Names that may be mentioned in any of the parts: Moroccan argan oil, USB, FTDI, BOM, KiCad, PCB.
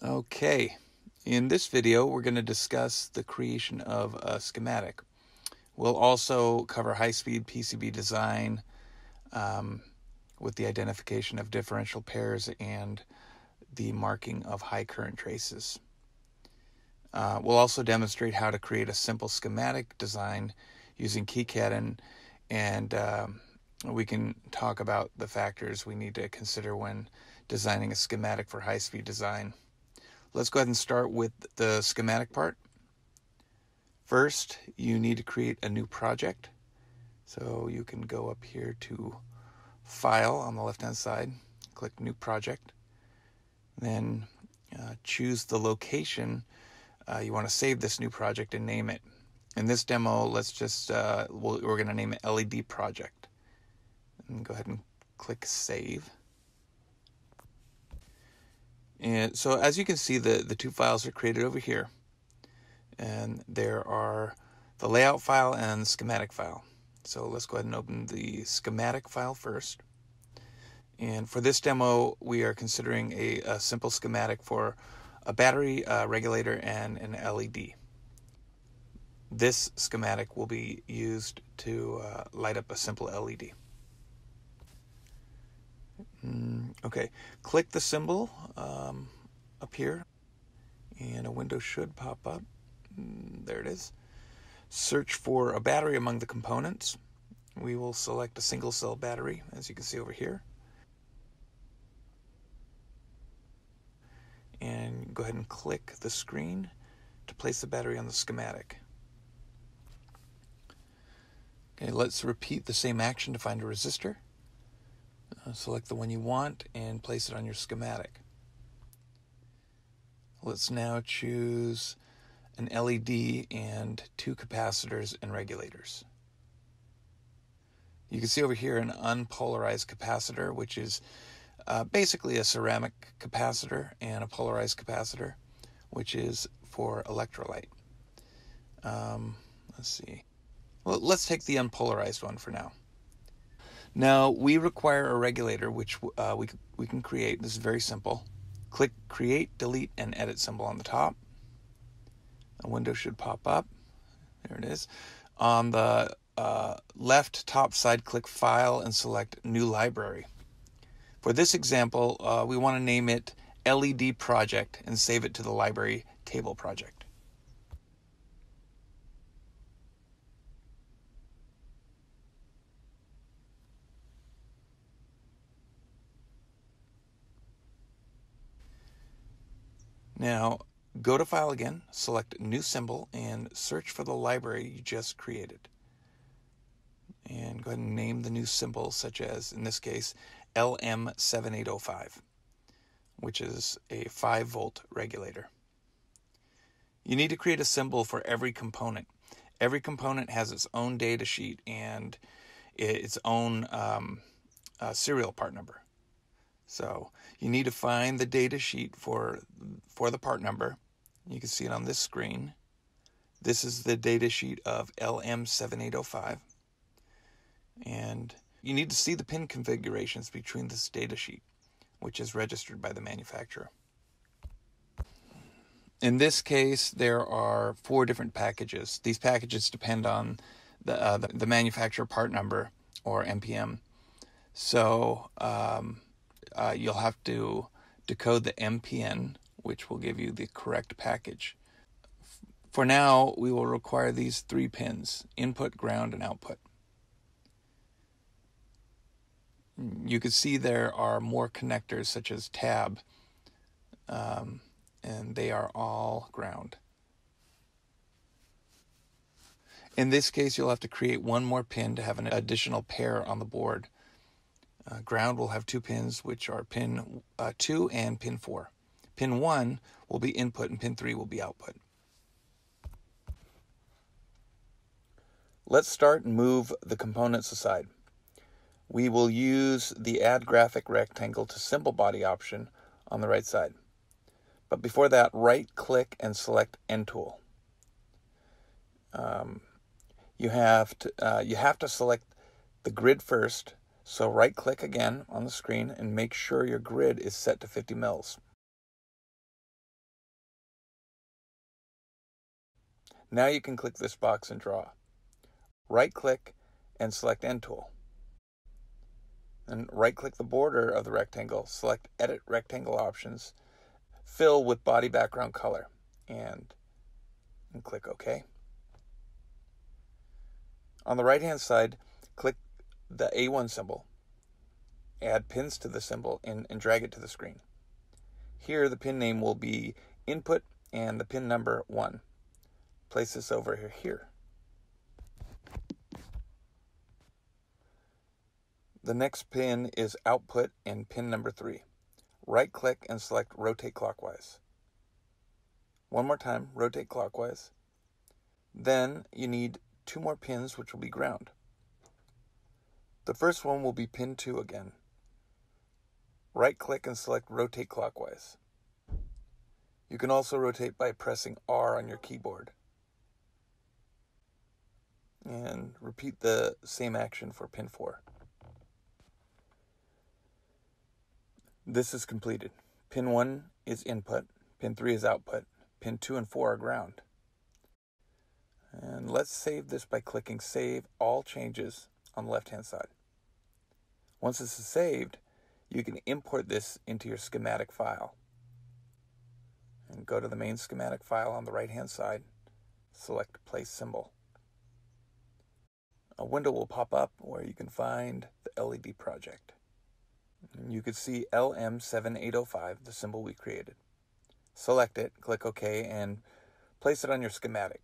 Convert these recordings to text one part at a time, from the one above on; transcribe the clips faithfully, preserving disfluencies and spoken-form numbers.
Okay, in this video we're going to discuss the creation of a schematic. We'll also cover high-speed P C B design um, with the identification of differential pairs and the marking of high current traces. Uh, we'll also demonstrate how to create a simple schematic design using KiCad, and, and um, we can talk about the factors we need to consider when designing a schematic for high-speed design. Let's go ahead and start with the schematic part. First, you need to create a new project. So you can go up here to File on the left-hand side, click New Project, then uh, choose the location uh, you want to save this new project and name it. In this demo, let's just, uh, we'll, we're going to name it L E D Project. And go ahead and click Save. And so as you can see, the, the two files are created over here. And there are the layout file and the schematic file. So let's go ahead and open the schematic file first. And for this demo, we are considering a, a simple schematic for a battery uh, regulator and an L E D. This schematic will be used to uh, light up a simple L E D. Okay, click the symbol um, up here, and a window should pop up. There it is. Search for a battery among the components. We will select a single cell battery, as you can see over here. And go ahead and click the screen to place the battery on the schematic. Okay, let's repeat the same action to find a resistor. Select the one you want and place it on your schematic. Let's now choose an L E D and two capacitors and regulators. You can see over here an unpolarized capacitor, which is uh, basically a ceramic capacitor, and a polarized capacitor, which is for electrolyte. Um, let's see. Well, let's take the unpolarized one for now. Now, we require a regulator, which uh, we, we can create. This is very simple. Click Create, Delete, and Edit symbol on the top. A window should pop up. There it is. On the uh, left top side, click File and select New Library. For this example, uh, we want to name it L E D Project and save it to the Library Table Project. Now, go to File again, select New Symbol, and search for the library you just created. And go ahead and name the new symbol, such as, in this case, L M seven eight zero five, which is a five volt regulator. You need to create a symbol for every component. Every component has its own data sheet and its own um, uh, serial part number. So you need to find the data sheet for, for the part number. You can see it on this screen. This is the data sheet of L M seven eight zero five. And you need to see the pin configurations between this data sheet, which is registered by the manufacturer. In this case, there are four different packages. These packages depend on the, uh, the, the manufacturer part number, or M P M. So, um, Uh, you'll have to decode the M P N, which will give you the correct package. For now, we will require these three pins: input, ground, and output. You can see there are more connectors, such as tab, um, and they are all ground. In this case, you'll have to create one more pin to have an additional pair on the board. Uh, ground will have two pins, which are pin uh, two and pin four. Pin one will be input and pin three will be output. Let's start and move the components aside. We will use the Add Graphic Rectangle to Symbol Body option on the right side. But before that, right-click and select End Tool. Um, you have to, uh, you have to select the grid first. So right-click again on the screen and make sure your grid is set to fifty mils. Now you can click this box and draw. Right-click and select End Tool. And right-click the border of the rectangle, select Edit Rectangle Options, fill with Body Background Color, and, and click OK. On the right-hand side, click the A one symbol, add pins to the symbol, and, and drag it to the screen. Here, the pin name will be Input and the pin number one. Place this over here. here. The next pin is output and pin number three. Right click and select rotate clockwise. One more time, rotate clockwise. Then you need two more pins, which will be ground. The first one will be pin two again. Right click and select rotate clockwise. You can also rotate by pressing R on your keyboard. And repeat the same action for pin four. This is completed. Pin one is input, pin three is output, pin two and four are ground. And let's save this by clicking Save All Changes on the left-hand side. Once this is saved, you can import this into your schematic file. And go to the main schematic file on the right-hand side, select Place Symbol. A window will pop up where you can find the L E D project. You can see L M seven eight zero five, the symbol we created. Select it, click OK, and place it on your schematic.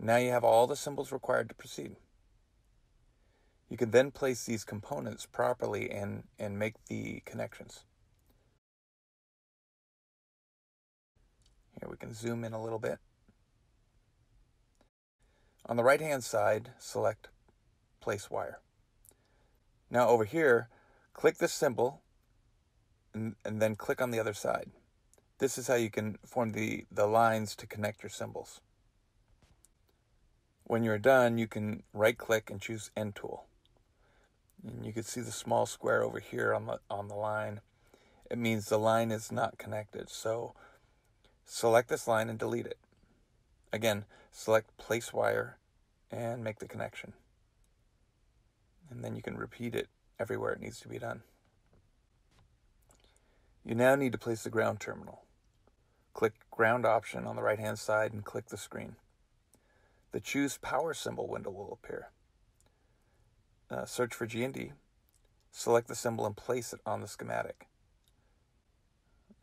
Now you have all the symbols required to proceed. You can then place these components properly and, and make the connections. Here we can zoom in a little bit. On the right-hand side, select Place Wire. Now over here, click this symbol and, and then click on the other side. This is how you can form the, the lines to connect your symbols. When you're done, you can right-click and choose End Tool. And you can see the small square over here on the, on the line. It means the line is not connected, so select this line and delete it. Again, select Place Wire and make the connection. And then you can repeat it everywhere it needs to be done. You now need to place the ground terminal. Click Ground option on the right-hand side and click the screen. The Choose Power symbol window will appear. Uh, search for G N D, select the symbol and place it on the schematic.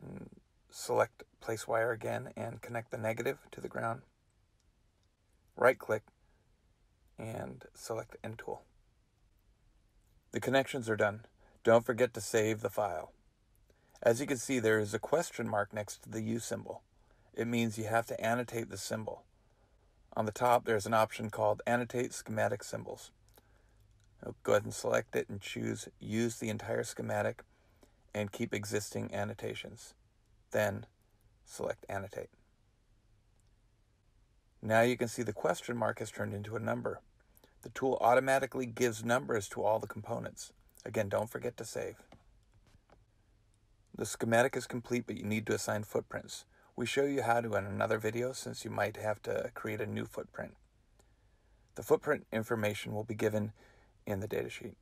And select Place Wire again and connect the negative to the ground. Right-click and select End Tool. The connections are done. Don't forget to save the file. As you can see, there is a question mark next to the U symbol. It means you have to annotate the symbol. On the top, there's an option called Annotate Schematic Symbols. I'll go ahead and select it and choose Use the entire schematic and keep existing annotations. Then select Annotate. Now you can see the question mark has turned into a number. The tool automatically gives numbers to all the components. Again, don't forget to save. The schematic is complete, but you need to assign footprints. We show you how to in another video, since you might have to create a new footprint. The footprint information will be given in the datasheet.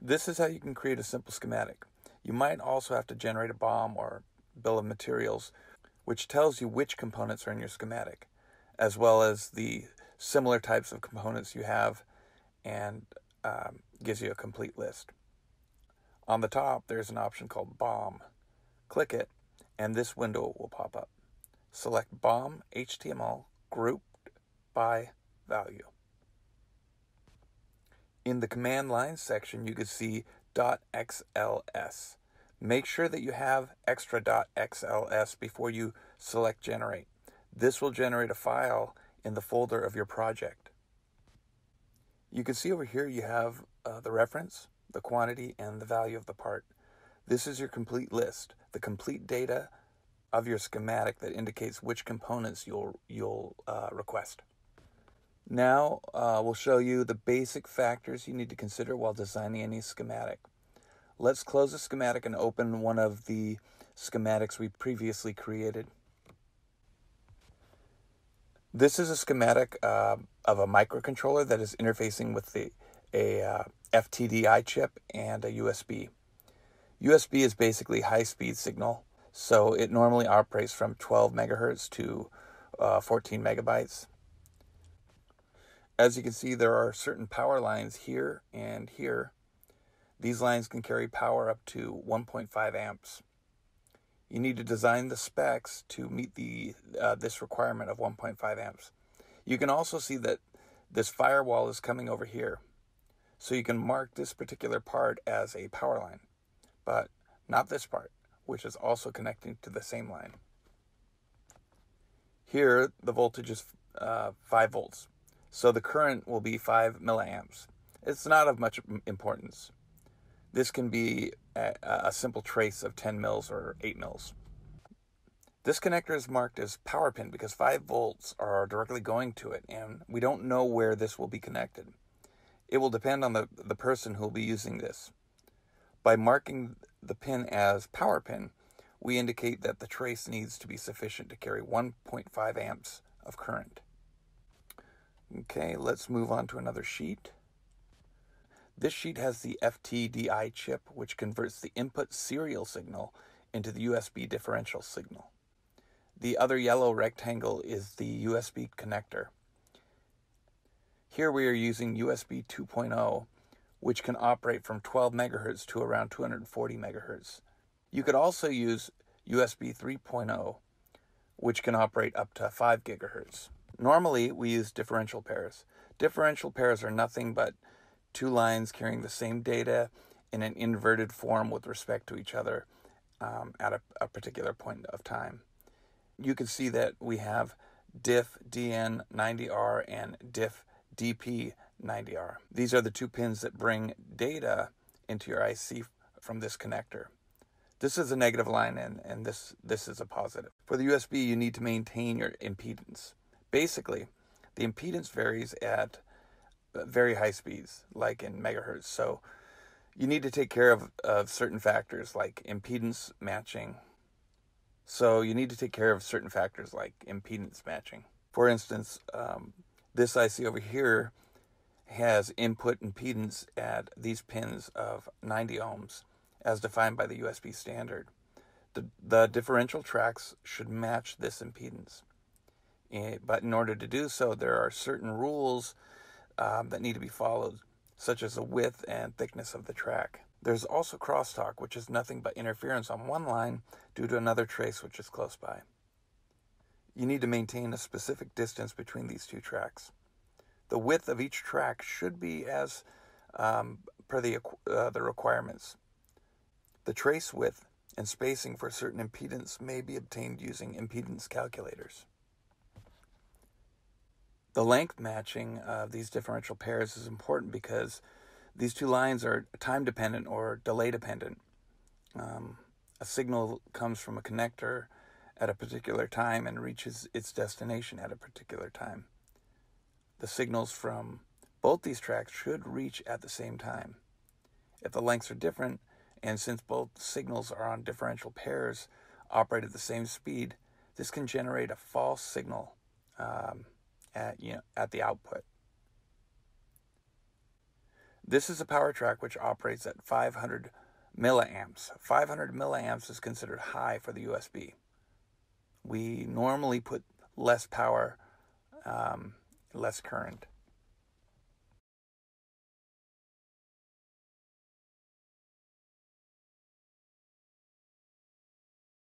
This is how you can create a simple schematic. You might also have to generate a B O M or bill of materials, which tells you which components are in your schematic, as well as the similar types of components you have, and um, gives you a complete list. On the top, there's an option called B O M. Click it, and this window will pop up. Select B O M H T M L grouped by value. In the command line section, you can see .xls. Make sure that you have extra .xls before you select generate. This will generate a file in the folder of your project. You can see over here you have uh, the reference, the quantity, and the value of the part. This is your complete list, the complete data of your schematic that indicates which components you'll, you'll uh, request. Now uh, we'll show you the basic factors you need to consider while designing any schematic. Let's close the schematic and open one of the schematics we previously created. This is a schematic uh, of a microcontroller that is interfacing with the, a uh, F T D I chip and a U S B. U S B is basically high-speed signal, so it normally operates from twelve megahertz to uh, fourteen megabytes. As you can see, there are certain power lines here and here. These lines can carry power up to one point five amps. You need to design the specs to meet the uh, this requirement of one point five amps. You can also see that this firewall is coming over here. So you can mark this particular part as a power line, but not this part, which is also connecting to the same line. Here, the voltage is uh, five volts, so the current will be five milliamps. It's not of much importance. This can be a, a simple trace of ten mils or eight mils. This connector is marked as power pin because five volts are directly going to it, and we don't know where this will be connected. It will depend on the, the person who will be using this. By marking the pin as power pin, we indicate that the trace needs to be sufficient to carry one point five amps of current. Okay, let's move on to another sheet. This sheet has the F T D I chip, which converts the input serial signal into the U S B differential signal. The other yellow rectangle is the U S B connector. Here we are using U S B two point oh, which can operate from twelve megahertz to around two hundred forty megahertz. You could also use U S B three point oh, which can operate up to five gigahertz. Normally, we use differential pairs. Differential pairs are nothing but two lines carrying the same data in an inverted form with respect to each other um, at a, a particular point of time. You can see that we have Diff D N ninety R and Diff D P ninety R. These are the two pins that bring data into your I C from this connector. This is a negative line and, and this, this is a positive. For the U S B, you need to maintain your impedance. Basically, the impedance varies at very high speeds, like in megahertz, so you need to take care of, of certain factors like impedance matching. So you need to take care of certain factors like impedance matching. For instance, um, this I C over here has input impedance at these pins of ninety ohms, as defined by the U S B standard. The, the differential tracks should match this impedance, but in order to do so, there are certain rules Um, that need to be followed, such as the width and thickness of the track. There's also crosstalk, which is nothing but interference on one line due to another trace which is close by. You need to maintain a specific distance between these two tracks. The width of each track should be as um, per the, uh, the requirements. The trace width and spacing for certain impedance may be obtained using impedance calculators. The length matching of these differential pairs is important because these two lines are time-dependent or delay-dependent. Um, a signal comes from a connector at a particular time and reaches its destination at a particular time. The signals from both these tracks should reach at the same time. If the lengths are different, and since both signals are on differential pairs, operate at the same speed, this can generate a false signal. Um, At, you know, at the output. This is a power track which operates at five hundred milliamps. five hundred milliamps is considered high for the U S B. We normally put less power, um, less current.